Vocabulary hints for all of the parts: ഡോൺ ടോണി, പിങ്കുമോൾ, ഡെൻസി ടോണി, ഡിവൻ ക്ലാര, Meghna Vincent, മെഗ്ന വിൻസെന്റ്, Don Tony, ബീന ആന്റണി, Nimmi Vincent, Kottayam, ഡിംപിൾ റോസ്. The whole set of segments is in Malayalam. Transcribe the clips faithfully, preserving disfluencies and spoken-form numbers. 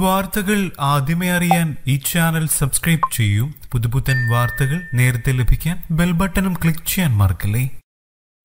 വാർത്തകൾ ആദ്യമേ അറിയാൻ ഈ ചാനൽ സബ്സ്ക്രൈബ് ചെയ്യൂ. പുതുപുത്തൻ വാർത്തകൾ നേരത്തെ ലഭിക്കാൻ ബെൽ ബട്ടണും ക്ലിക്ക് ചെയ്യാൻ മറക്കല്ലേ.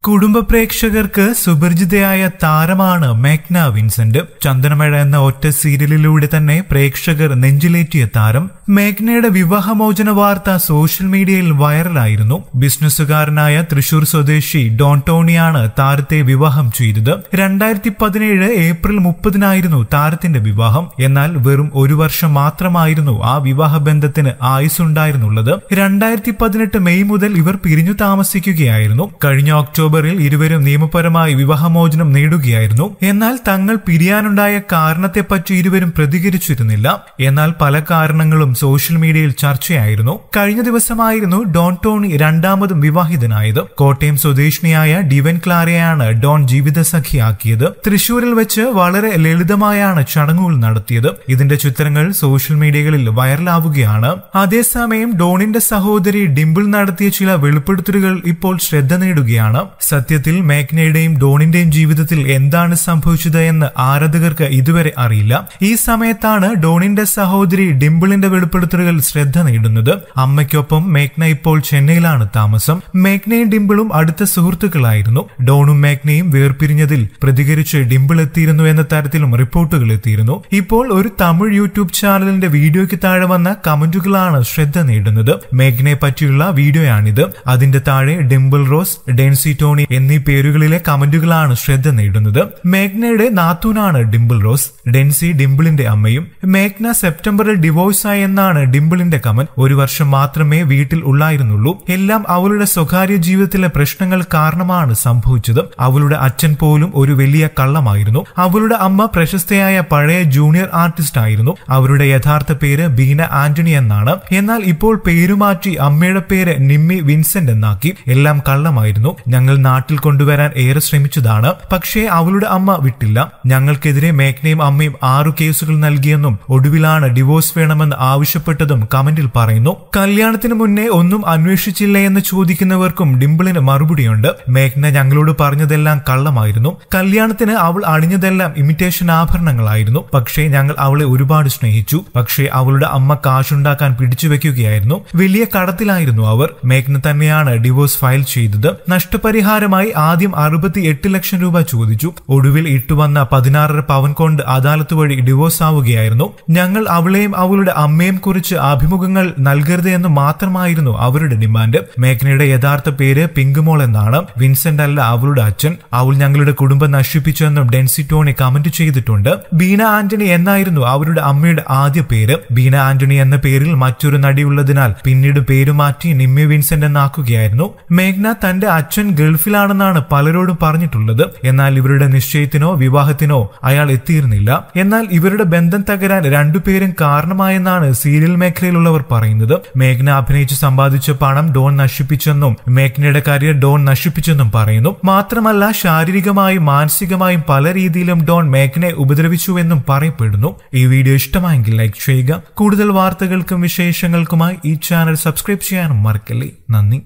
കുടുംബ പ്രേക്ഷകർക്ക് സുപരിചിതയായ താരമാണ് മെഗ്ന വിൻസെന്റ്. ചന്ദനമഴ എന്ന ഒറ്റ സീരിയലിലൂടെ തന്നെ പ്രേക്ഷകർ നെഞ്ചിലേറ്റിയ താരം മേഘ്നയുടെ വിവാഹമോചന വാർത്ത സോഷ്യൽ മീഡിയയിൽ വൈറലായിരുന്നു. ബിസിനസ്സുകാരനായ തൃശൂർ സ്വദേശി ഡോൺ ടോണിയാണ് താരത്തെ വിവാഹം ചെയ്തത്. രണ്ടായിരത്തി പതിനേഴ് ഏപ്രിൽ മുപ്പതിനായിരുന്നു താരത്തിന്റെ വിവാഹം. എന്നാൽ വെറും ഒരു വർഷം മാത്രമായിരുന്നു ആ വിവാഹബന്ധത്തിന് ആയുസ്സുണ്ടായിരുന്നുള്ളത്. രണ്ടായിരത്തി പതിനെട്ട് മെയ് മുതൽ ഇവർ പിരിഞ്ഞു താമസിക്കുകയായിരുന്നു. കഴിഞ്ഞ ഒക്ടോബർ ിൽ ഇരുവരും നിയമപരമായി വിവാഹമോചനം നേടുകയായിരുന്നു. എന്നാൽ തങ്ങൾ പിരിയാനുണ്ടായ കാരണത്തെപ്പറ്റി ഇരുവരും പ്രതികരിച്ചിരുന്നില്ല. എന്നാൽ പല കാരണങ്ങളും സോഷ്യൽ മീഡിയയിൽ ചർച്ചയായിരുന്നു. കഴിഞ്ഞ ദിവസമായിരുന്നു ഡോൺ ടോണി രണ്ടാമതും വിവാഹിതനായത്. കോട്ടയം സ്വദേശിനിയായ ഡിവൻ ക്ലാരയാണ് ഡോൺ ജീവിത സഖിയാക്കിയത്. തൃശൂരിൽ വെച്ച് വളരെ ലളിതമായാണ് ചടങ്ങുകൾ നടത്തിയത്. ഇതിന്റെ ചിത്രങ്ങൾ സോഷ്യൽ മീഡിയകളിൽ വൈറലാവുകയാണ്. അതേസമയം ഡോണിന്റെ സഹോദരി ഡിംപിൾ നടത്തിയ ചില വെളിപ്പെടുത്തലുകൾ ഇപ്പോൾ ശ്രദ്ധ നേടുകയാണ്. സത്യത്തിൽ മേഘ്നയുടെയും ഡോണിന്റെയും ജീവിതത്തിൽ എന്താണ് സംഭവിച്ചത് എന്ന് ആരാധകർക്ക് ഇതുവരെ അറിയില്ല. ഈ സമയത്താണ് ഡോണിന്റെ സഹോദരി ഡിംപിളിന്റെ വെളിപ്പെടുത്തലുകൾ ശ്രദ്ധ നേടുന്നത്. അമ്മയ്ക്കൊപ്പം മേഘ്ന ഇപ്പോൾ ചെന്നൈയിലാണ് താമസം. മേഘ്നയും ഡിംപിളും അടുത്ത സുഹൃത്തുക്കളായിരുന്നു. ഡോണും മേഘ്നയും വേർപിരിഞ്ഞതിൽ പ്രതികരിച്ച് ഡിംപിൾ എത്തിയിരുന്നു എന്ന തരത്തിലും റിപ്പോർട്ടുകൾ എത്തിയിരുന്നു. ഇപ്പോൾ ഒരു തമിഴ് യൂട്യൂബ് ചാനലിന്റെ വീഡിയോയ്ക്ക് താഴെ വന്ന കമന്റുകളാണ് ശ്രദ്ധ നേടുന്നത്. മേഘ്നയെ പറ്റിയുള്ള വീഡിയോയാണിത്. അതിന്റെ താഴെ ഡിംപിൾ റോസ്, ഡെൻസി ടോണി എന്നീ പേരുകളിലെ കമന്റുകളാണ് ശ്രദ്ധ നേടുന്നത്. മേഘ്നയുടെ നാത്തൂനാണ് ഡിംപിൾ റോസ്. ഡെൻസി ഡിംപിളിന്റെ അമ്മയും. മേഘ്ന സെപ്റ്റംബറിൽ ഡിവോഴ്സായി എന്നാണ് ഡിംപിളിന്റെ കമന്റ്. ഒരു വർഷം മാത്രമേ വീട്ടിൽ ഉള്ളായിരുന്നുള്ളൂ. എല്ലാം അവളുടെ സ്വകാര്യ ജീവിതത്തിലെ പ്രശ്നങ്ങൾ കാരണമാണ് സംഭവിച്ചത്. അവളുടെ അച്ഛൻ പോലും ഒരു വലിയ കള്ളമായിരുന്നു. അവളുടെ അമ്മ പ്രശസ്തയായ പഴയ ജൂനിയർ ആർട്ടിസ്റ്റ് ആയിരുന്നു. അവരുടെ യഥാർത്ഥ പേര് ബീന ആന്റണി എന്നാണ്. എന്നാൽ ഇപ്പോൾ പേരുമാറ്റി അമ്മയുടെ പേര് നിമ്മി വിൻസെന്റ് എന്നാക്കി. എല്ലാം കള്ളമായിരുന്നു. ഞങ്ങൾ നാട്ടിൽ കൊണ്ടുവരാൻ ഏറെ ശ്രമിച്ചതാണ്, പക്ഷേ അവളുടെ അമ്മ വിട്ടില്ല. ഞങ്ങൾക്കെതിരെ മേഘ്നയും അമ്മയും ആറു കേസുകൾ നൽകിയെന്നും ഒടുവിലാണ് ഡിവോഴ്സ് വേണമെന്ന് ആവശ്യപ്പെട്ടതും കമന്റിൽ പറയുന്നു. കല്യാണത്തിന് മുന്നേ ഒന്നും അന്വേഷിച്ചില്ലേ എന്ന് ചോദിക്കുന്നവർക്കും ഡിംപിളിന് മറുപടിയുണ്ട്. മേഘ്ന ഞങ്ങളോട് പറഞ്ഞതെല്ലാം കള്ളമായിരുന്നു. കല്യാണത്തിന് അവൾ അണിഞ്ഞതെല്ലാം ഇമിറ്റേഷൻ ആഭരണങ്ങളായിരുന്നു. പക്ഷേ ഞങ്ങൾ അവളെ ഒരുപാട് സ്നേഹിച്ചു. പക്ഷേ അവളുടെ അമ്മ കാശുണ്ടാക്കാൻ പിടിച്ചുവെക്കുകയായിരുന്നു. വലിയ കടത്തിലായിരുന്നു അവർ. മേഘ്ന തന്നെയാണ് ഡിവോഴ്സ് ഫയൽ ചെയ്തത്. നഷ്ടപരിഹാരമായി ആദ്യം അറുപത്തി എട്ട് ലക്ഷം രൂപ ചോദിച്ചു. ഒടുവിൽ ഇട്ടുവന്ന പതിനാറര പവൻ കൊണ്ട് അദാലത്ത് വഴി ഡിവോഴ്സ് ആവുകയായിരുന്നു. ഞങ്ങൾ അവളെയും അവളുടെ അമ്മയെയും കുറിച്ച് അഭിമുഖങ്ങൾ നൽകരുത് എന്ന് മാത്രമായിരുന്നു അവരുടെ ഡിമാൻഡ്. മേഘ്നയുടെ യഥാർത്ഥ പേര് പിങ്കുമോൾ എന്നാണ്. വിൻസെന്റ് അല്ല അവളുടെ അച്ഛൻ. അവൾ ഞങ്ങളുടെ കുടുംബം നശിപ്പിച്ചെന്നും ഡെൻസി ടോണി കമന്റ് ചെയ്തിട്ടുണ്ട്. ബീന ആന്റണി എന്നായിരുന്നു അവരുടെ അമ്മയുടെ ആദ്യ പേര്. ബീന ആന്റണി എന്ന പേരിൽ മറ്റൊരു നടിയുള്ളതിനാൽ പിന്നീട് പേരുമാറ്റി നിമ്മി വിൻസെന്റ് എന്നാക്കുകയായിരുന്നു. മേഘ്ന തന്റെ അച്ഛൻ ഗൾഫിലാണെന്നാണ് പലരോടും പറഞ്ഞിട്ടുള്ളത്. എന്നാൽ ഇവരുടെ നിശ്ചയത്തിനോ വിവാഹത്തിനോ അയാൾ എത്തിയിരുന്നില്ല. എന്നാൽ ഇവരുടെ ബന്ധം തകരാൻ രണ്ടുപേരും കാരണമായെന്നാണ് സീരിയൽ മേഖലയിലുള്ളവർ പറയുന്നത്. മേഘ്ന അഭിനയിച്ച് സമ്പാദിച്ച പണം ഡോൺ നശിപ്പിച്ചെന്നും മേഘ്നയുടെ കരിയർ ഡോൺ നശിപ്പിച്ചെന്നും പറയുന്നു. മാത്രമല്ല ശാരീരികമായും മാനസികമായും പല രീതിയിലും ഡോൺ മേഘ്നയെ ഉപദ്രവിച്ചുവെന്നും പറയപ്പെടുന്നു. ഈ വീഡിയോ ഇഷ്ടമായെങ്കിൽ ലൈക്ക് ചെയ്യുക. കൂടുതൽ വാർത്തകൾക്കും വിശേഷങ്ങൾക്കുമായി ഈ ചാനൽ സബ്സ്ക്രൈബ് ചെയ്യാനും മറക്കല്ലേ. നന്ദി.